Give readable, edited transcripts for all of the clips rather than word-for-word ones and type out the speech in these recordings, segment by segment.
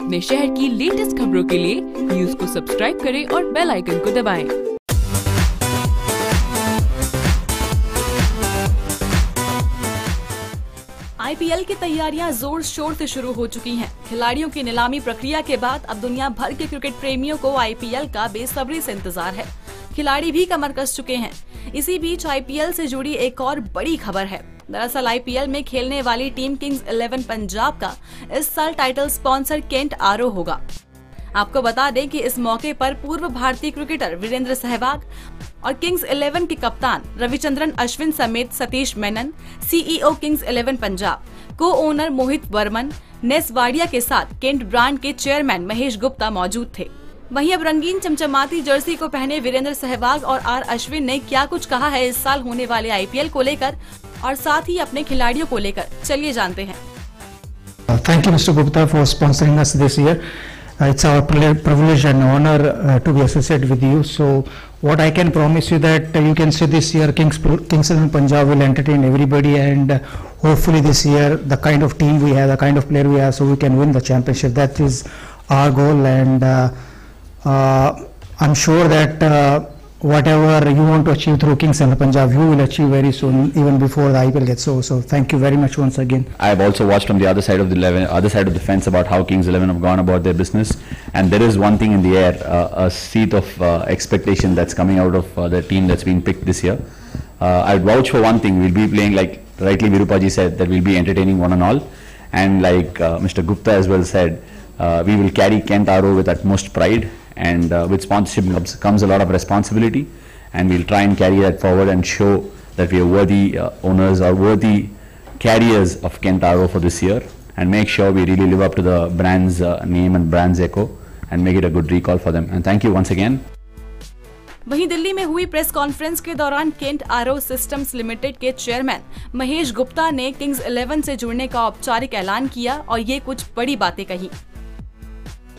अपने शहर की लेटेस्ट खबरों के लिए न्यूज को सब्सक्राइब करें और बेल आइकन को दबाएं। आईपीएल की तैयारियां जोर शोर से शुरू हो चुकी हैं। खिलाड़ियों की नीलामी प्रक्रिया के बाद अब दुनिया भर के क्रिकेट प्रेमियों को आईपीएल का बेसब्री से इंतजार है। खिलाड़ी भी कमर कस चुके हैं। इसी बीच आईपीएल से जुड़ी एक और बड़ी खबर है। दरअसल आईपीएल में खेलने वाली टीम किंग्स 11 पंजाब का इस साल टाइटल स्पॉन्सर केंट RO होगा। आपको बता दें कि इस मौके पर पूर्व भारतीय क्रिकेटर वीरेंद्र सहवाग और किंग्स 11 के कप्तान रविचंद्रन अश्विन समेत सतीश मेनन, CEO किंग्स 11 पंजाब, को ओनर मोहित बर्मन, नेस वाडिया के साथ केंट ब्रांड के चेयरमैन महेश गुप्ता मौजूद थे। वहीं अब रंगीन चमचमाती जर्सी को पहने वीरेंद्र सहवाग और आर अश्विन ने क्या कुछ कहा है इस साल होने वाले IPL को लेकर और साथ ही अपने खिलाड़ियों को लेकर, चलिए जानते हैं। Thank you mister Gupta for sponsoring us this year. It's our privilege and honor to be associated with you. So, what I can promise you that you can see this year Kings XI Punjab will entertain everybody, and hopefully this year the kind of team we have, the kind of player we have, so we can win the championship. That is our goal, and I'm sure that whatever you want to achieve through Kings XI Punjab, you will achieve very soon, even before the IPL gets over. So thank you very much once again. I've also watched from the other side of the fence about how Kings XI have gone about their business, and there is one thing in the air, a seed of expectation that's coming out of the team that's been picked this year. I'd vouch for one thing: we'll be playing, like rightly Virupaji said, that we'll be entertaining one and all, and like Mr. Gupta as well said, we will carry Kent RO with utmost pride. And with sponsorship comes a lot of responsibility, and we'll try and carry that forward and show that we are worthy owners or worthy carriers of Kent RO for this year, and make sure we really live up to the brand's name and brand's echo and make it a good recall for them. And thank you once again. वहीं दिल्ली में हुई press conference के दौरान Kent RO systems limited के chairman Mahesh Gupta ने Kings 11 से जुड़ने का औपचारिक ऐलान किया और ये कुछ बड़ी बातें कही।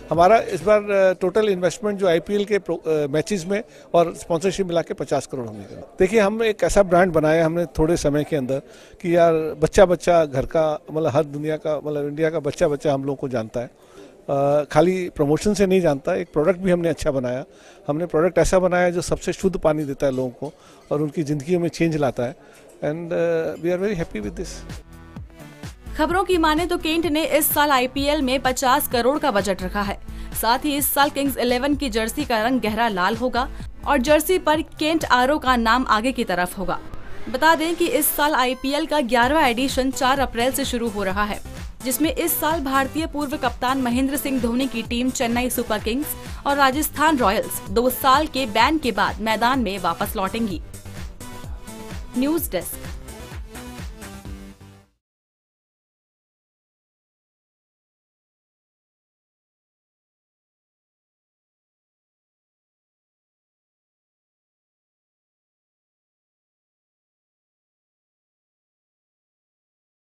हमारा इस बार टोटल इन्वेस्टमेंट जो IPL के मैचेस में और स्पॉन्सरशिप मिला के 50 करोड़ हमने किया। देखिए, हम एक ऐसा ब्रांड बनाया हमने थोड़े समय के अंदर कि यार बच्चा घर का, मतलब हर दुनिया का, मतलब इंडिया का बच्चा हम लोगों को जानता है। खाली प्रमोशन से नहीं जानता। एक प्रोडक्ट भी हमने अच्छा बनाया। हमने प्रोडक्ट ऐसा बनाया जो सबसे शुद्ध पानी देता है लोगों को और उनकी ज़िंदगी में चेंज लाता है, and we are very happy with this. खबरों की माने तो केंट ने इस साल IPL में 50 करोड़ का बजट रखा है। साथ ही इस साल किंग्स 11 की जर्सी का रंग गहरा लाल होगा और जर्सी पर केंट RO का नाम आगे की तरफ होगा। बता दें कि इस साल IPL का 11वां एडिशन 4 अप्रैल से शुरू हो रहा है, जिसमें इस साल भारतीय पूर्व कप्तान महेंद्र सिंह धोनी की टीम चेन्नई सुपर किंग्स और राजस्थान रॉयल्स 2 साल के बैन के बाद मैदान में वापस लौटेंगी। News desk.